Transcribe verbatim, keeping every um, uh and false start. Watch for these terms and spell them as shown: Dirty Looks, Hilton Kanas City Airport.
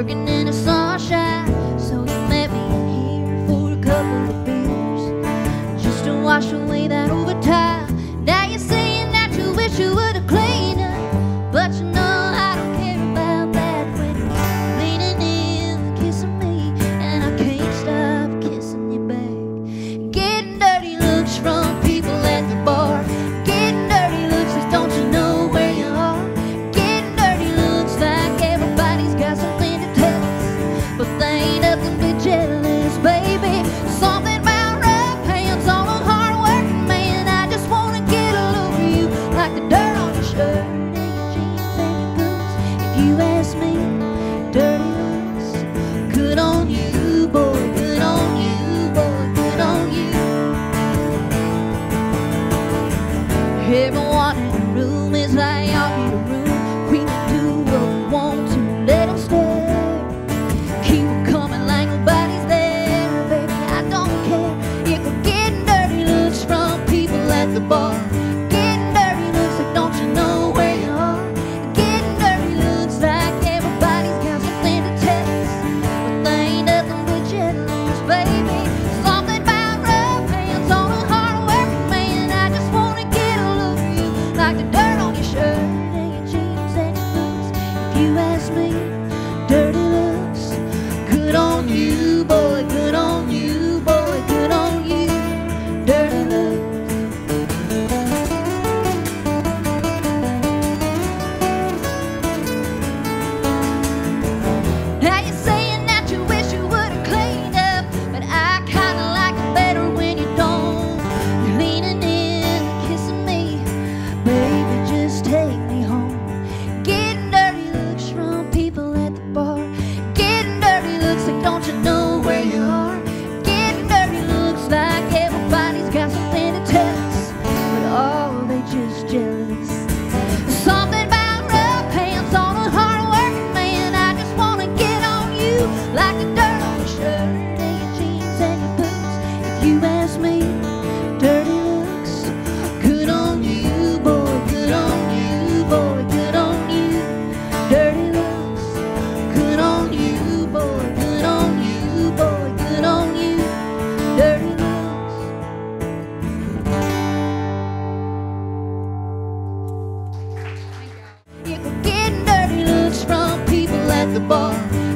working in the sunshine, so you met me here for a couple of beers, just to wash away that overtime. Now you're saying that you wish you would have cleaned up, but you know I don't care about that when you're leaning in, kissing me, and I can't stop kissing you back. Getting dirty looks from people at the bar. Everyone in the room is like y'all need a room. We can do what we want to, let them stare. Keep them coming like nobody's there. Baby, I don't care if we're getting dirty looks from people at the bar. Getting dirty looks like don't you know where you are. Getting dirty looks like everybody's got something to tell us, but they ain't nothing but jealous, baby. Like the dirt on your shirt and your jeans and your boots. If you ask me, dirty looks. Good on you, boy. Good on you, boy. Good on you. Dirty looks. Now you're saying that you wish you would have cleaned up, but I kinda like it better when you don't. You're leaning in, kissing me. Baby, just take me home. Getting dirty looks from people at the bar. Getting dirty looks like don't you know where you are. Getting dirty looks like everybody's got something to tell us, but all they just jealous. Something about rough hands on a hard working man. I just wanna get on you like the dirt on your shirt and your jeans and your boots. If you ask me, dirty looks. Good on you. Getting dirty looks from people at the bar.